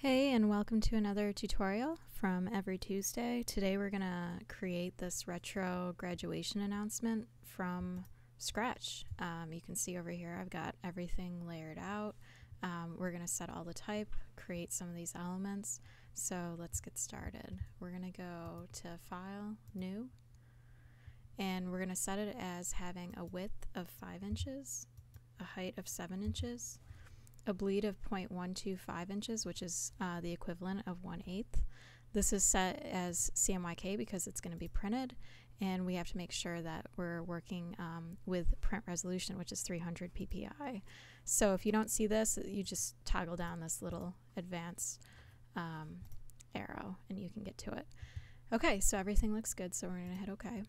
Hey, and welcome to another tutorial from Every Tuesday. Today we're gonna create this retro graduation announcement from scratch. You can see over here I've got everything layered out. We're gonna set all the type, create some of these elements. So let's get started. We're gonna go to File, New, and we're gonna set it as having a width of 5 inches, a height of 7 inches, a bleed of 0.125 inches, which is the equivalent of 1/8. This is set as CMYK because it's going to be printed, and we have to make sure that we're working with print resolution, which is 300 ppi. So if you don't see this, you just toggle down this little advanced arrow and you can get to it. Okay, so everything looks good, so we're going to hit OK.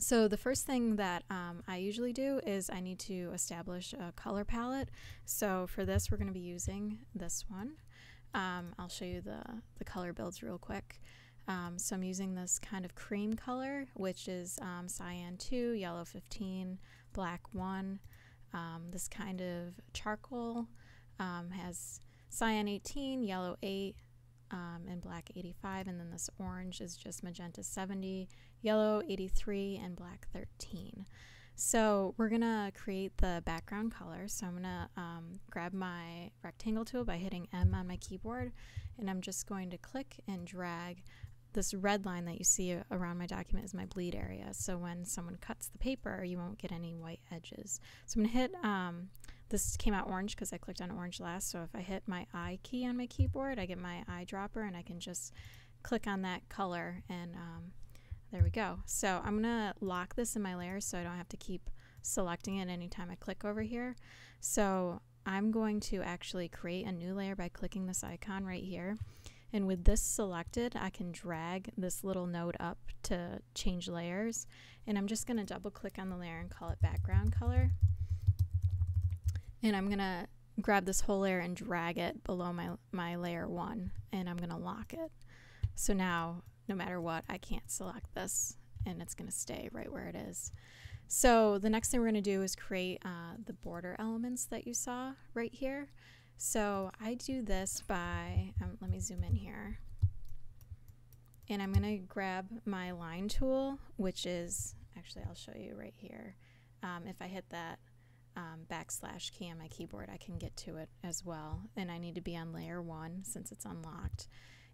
So the first thing that I usually do is I need to establish a color palette. So for this, we're going to be using this one. I'll show you the color builds real quick. So I'm using this kind of cream color, which is cyan 2, yellow 15, black 1. This kind of charcoal has cyan 18, yellow 8, and black 85, and then this orange is just magenta 70, yellow 83, and black 13. So we're gonna create the background color. So I'm gonna grab my rectangle tool by hitting M on my keyboard, and I'm just going to click and drag. This red line that you see around my document is my bleed area, so when someone cuts the paper you won't get any white edges. So I'm gonna hit this came out orange because I clicked on orange last, so if I hit my I key on my keyboard, I get my eyedropper and I can just click on that color, and there we go. So I'm gonna lock this in my layer so I don't have to keep selecting it anytime I click over here. So I'm going to actually create a new layer by clicking this icon right here. And with this selected, I can drag this little node up to change layers. And I'm just going to double click on the layer and call it background color. And I'm going to grab this whole layer and drag it below my layer 1. And I'm going to lock it. So now, no matter what, I can't select this. And it's going to stay right where it is. So the next thing we're going to do is create the border elements that you saw right here. So I do this by, let me zoom in here, and I'm gonna grab my line tool, which is, actually I'll show you right here. If I hit that backslash key on my keyboard, I can get to it as well. And I need to be on layer 1 since it's unlocked.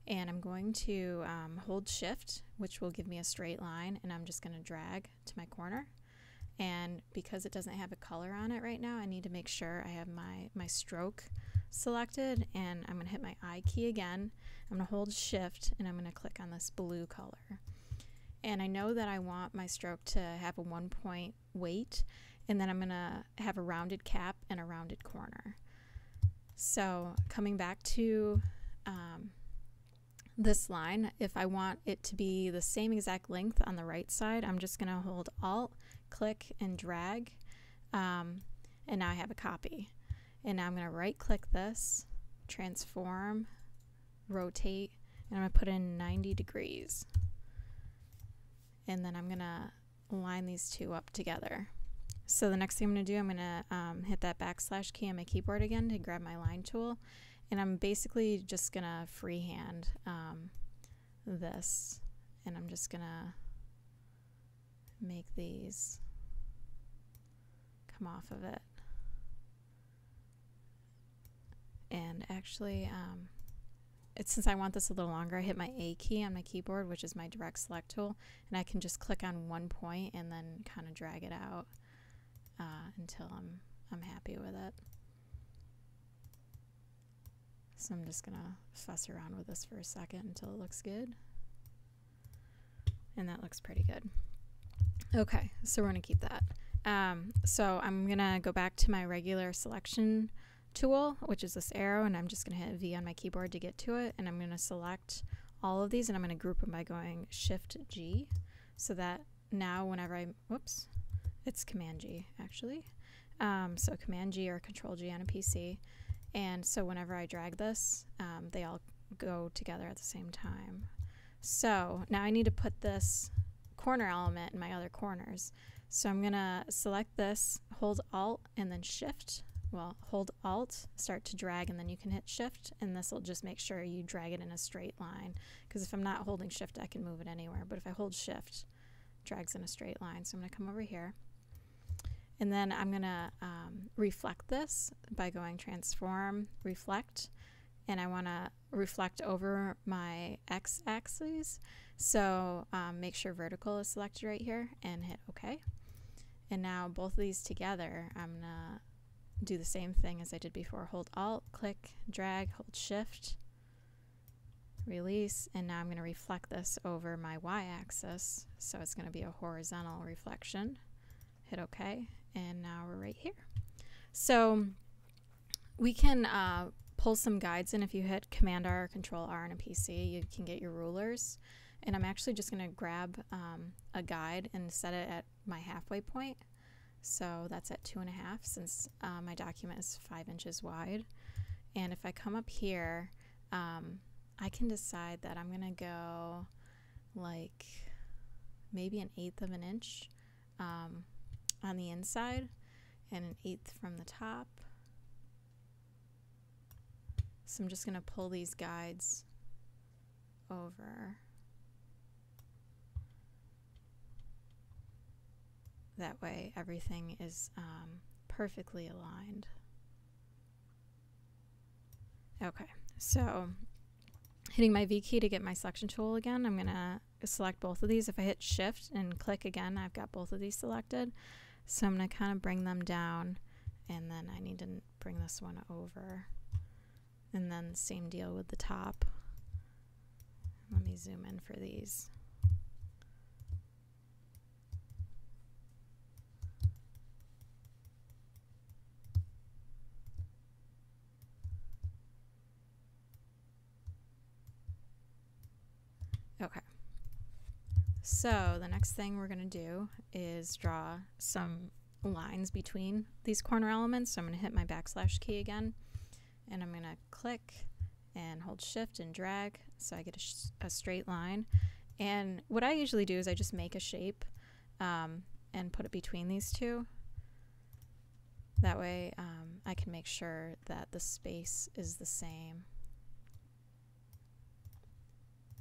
And I'm going to hold shift, which will give me a straight line, and I'm just gonna drag to my corner. And because it doesn't have a color on it right now, I need to make sure I have my stroke selected, and I'm going to hit my I key again. I'm going to hold shift and I'm going to click on this blue color. And I know that I want my stroke to have a 1 point weight, and then I'm going to have a rounded cap and a rounded corner. So coming back to this line, if I want it to be the same exact length on the right side, I'm just going to hold Alt, click, and drag, and now I have a copy. And now I'm going to right click this, transform, rotate, and I'm going to put in 90 degrees. And then I'm going to line these two up together. So the next thing I'm going to do, I'm going to hit that backslash key on my keyboard again to grab my line tool. And I'm basically just going to freehand this, and I'm just going to make these come off of it. And actually, since I want this a little longer, I hit my A key on my keyboard, which is my direct select tool, and I can just click on 1 point and then kind of drag it out until I'm happy with it. So I'm just gonna fuss around with this for a second until it looks good. And that looks pretty good. Okay, so we're gonna keep that. So I'm gonna go back to my regular selection tool, which is this arrow, and I'm just gonna hit V on my keyboard to get to it, and I'm gonna select all of these, and I'm gonna group them by going Shift G, so that now whenever I, whoops, it's Command G actually. So Command G or Control G on a PC, and so whenever I drag this, they all go together at the same time. So now I need to put this corner element in my other corners. So I'm gonna select this, hold Alt and then Shift, well, hold Alt, start to drag, and then you can hit Shift, and this will just make sure you drag it in a straight line, because if I'm not holding Shift, I can move it anywhere, but if I hold Shift, it drags in a straight line. So I'm going to come over here, and then I'm going to reflect this by going Transform, Reflect, and I want to reflect over my x-axis, so make sure vertical is selected right here, and hit OK. And now both of these together, I'm going to do the same thing as I did before. Hold Alt, click, drag, hold Shift, release, and now I'm going to reflect this over my y-axis, so it's going to be a horizontal reflection. Hit OK, and now we're right here. So we can pull some guides in. If you hit Command-R or Control-R on a PC, you can get your rulers. And I'm actually just going to grab a guide and set it at my halfway point. So that's at 2.5, since my document is 5 inches wide. And if I come up here, I can decide that I'm going to go like maybe 1/8 of an inch on the inside and 1/8 from the top. So I'm just going to pull these guides over. That way everything is perfectly aligned. Okay, so hitting my V key to get my selection tool again, I'm gonna select both of these. If I hit Shift and click again, I've got both of these selected. So I'm gonna kind of bring them down, and then I need to bring this one over. And then same deal with the top. Let me zoom in for these. Okay, so the next thing we're going to do is draw some lines between these corner elements. So I'm going to hit my backslash key again, and I'm going to click and hold Shift and drag, so I get a straight line. And what I usually do is I just make a shape and put it between these two. That way I can make sure that the space is the same.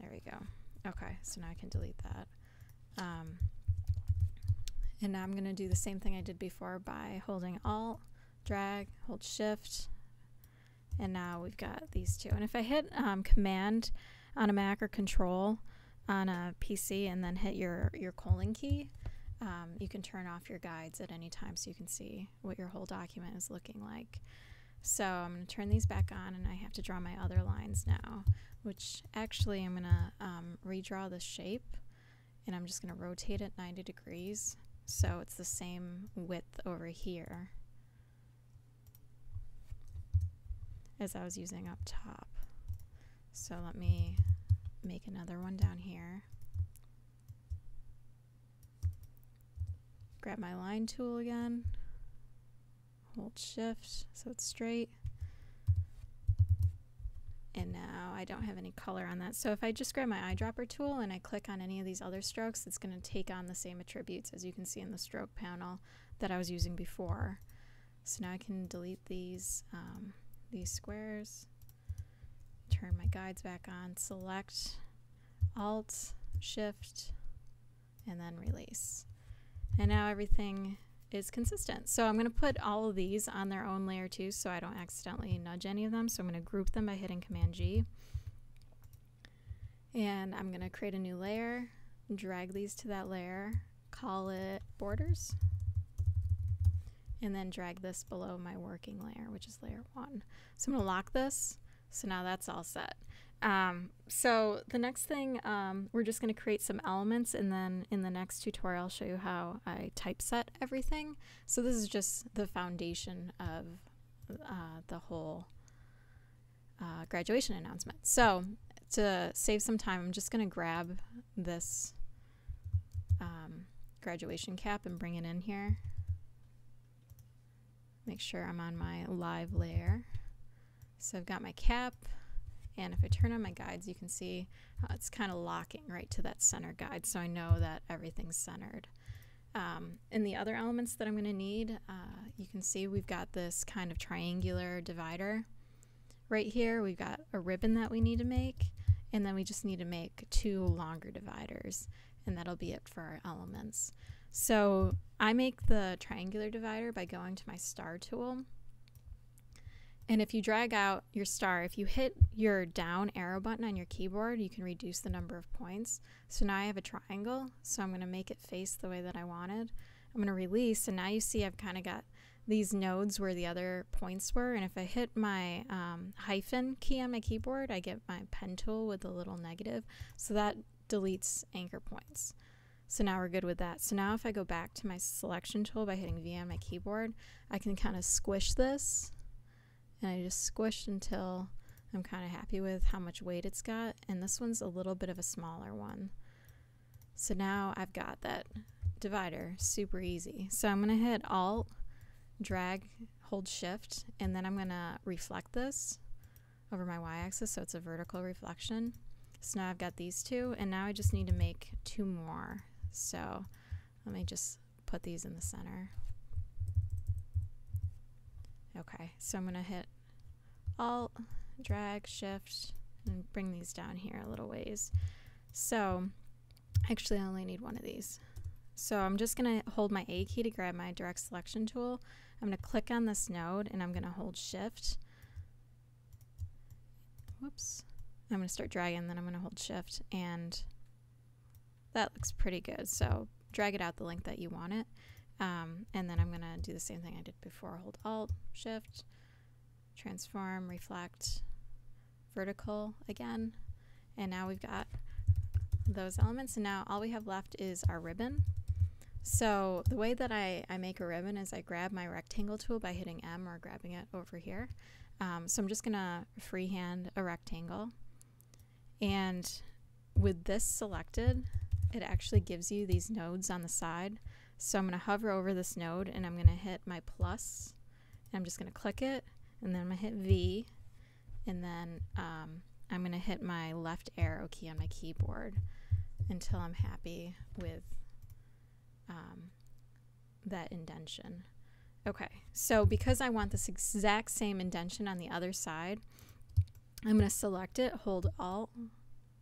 There we go. Okay, so now I can delete that. And now I'm going to do the same thing I did before by holding Alt, drag, hold Shift, and now we've got these two. And if I hit Command on a Mac or Control on a PC and then hit your colon key, you can turn off your guides at any time so you can see what your whole document is looking like. So I'm going to turn these back on, and I have to draw my other lines now, which actually I'm going to redraw the shape, and I'm just going to rotate it 90 degrees so it's the same width over here as I was using up top. So let me make another one down here. Grab my line tool again. Hold Shift so it's straight, and now I don't have any color on that. So if I just grab my eyedropper tool and I click on any of these other strokes, it's going to take on the same attributes as you can see in the stroke panel that I was using before. So now I can delete these squares, turn my guides back on, select, Alt, Shift, and then release. And now everything is consistent. So I'm going to put all of these on their own layer too, so I don't accidentally nudge any of them. So I'm going to group them by hitting Command G. And I'm going to create a new layer, drag these to that layer, call it Borders, and then drag this below my working layer, which is layer 1. So I'm going to lock this. So now that's all set. So the next thing, we're just going to create some elements, and then in the next tutorial I'll show you how I typeset everything. So this is just the foundation of the whole graduation announcement. So to save some time, I'm just going to grab this graduation cap and bring it in here. Make sure I'm on my live layer. So I've got my cap. And if I turn on my guides, you can see it's kind of locking right to that center guide, so I know that everything's centered. And the other elements that I'm going to need, you can see we've got this kind of triangular divider. Right here we've got a ribbon that we need to make, and then we just need to make two longer dividers, and that'll be it for our elements. So I make the triangular divider by going to my star tool, and if you drag out your star, if you hit your down arrow button on your keyboard, you can reduce the number of points. So now I have a triangle, so I'm going to make it face the way that I wanted. I'm going to release, and now you see I've kind of got these nodes where the other points were, and if I hit my hyphen key on my keyboard, I get my pen tool with the little negative, so that deletes anchor points. So now we're good with that. So now if I go back to my selection tool by hitting V on my keyboard, I can kind of squish this, and I just squish until I'm kind of happy with how much weight it's got, and this one's a little bit of a smaller one. So now I've got that divider, super easy. So I'm going to hit Alt, drag, hold Shift, and then I'm going to reflect this over my y-axis, so it's a vertical reflection. So now I've got these two, and now I just need to make two more. So let me just put these in the center. Okay, so I'm going to hit Alt, drag, Shift, and bring these down here a little ways. So actually I only need one of these. So I'm just going to hold my A key to grab my direct selection tool. I'm going to click on this node, and I'm going to hold Shift. Whoops. I'm going to start dragging, then I'm going to hold Shift, and that looks pretty good. So drag it out the length that you want it, and then I'm going to do the same thing I did before. Hold Alt, Shift, transform, reflect, vertical again, and now we've got those elements, and now all we have left is our ribbon. So the way that I make a ribbon is I grab my rectangle tool by hitting M or grabbing it over here. So I'm just going to freehand a rectangle. And with this selected, it actually gives you these nodes on the side. So I'm going to hover over this node, and I'm going to hit my plus, and I'm just going to click it, and then I'm going to hit V, and then I'm going to hit my left arrow key on my keyboard until I'm happy with that indentation. Okay, so because I want this exact same indentation on the other side, I'm going to select it, hold Alt,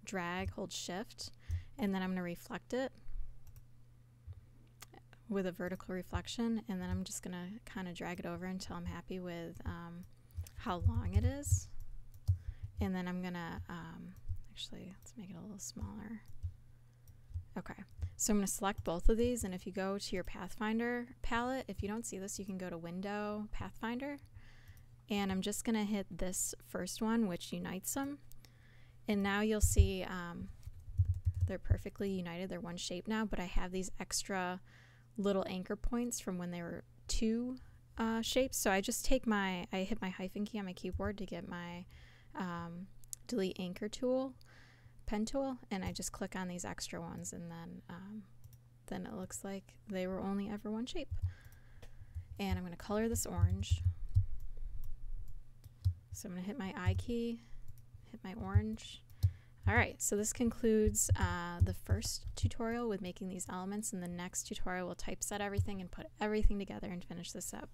drag, hold Shift, and then I'm going to reflect it with a vertical reflection, and then I'm just going to kind of drag it over until I'm happy with how long it is. And then I'm going to, actually, let's make it a little smaller. Okay, so I'm going to select both of these, and if you go to your Pathfinder palette, if you don't see this, you can go to Window, Pathfinder. And I'm just going to hit this first one, which unites them. And now you'll see they're perfectly united. They're one shape now, but I have these extra little anchor points from when they were two shapes. So I just take my, I hit my hyphen key on my keyboard to get my delete anchor tool, pen tool, and I just click on these extra ones, and then it looks like they were only ever one shape. And I'm going to color this orange. So I'm going to hit my I key, hit my orange. All right, so this concludes the first tutorial with making these elements, and the next tutorial will typeset everything and put everything together and finish this up.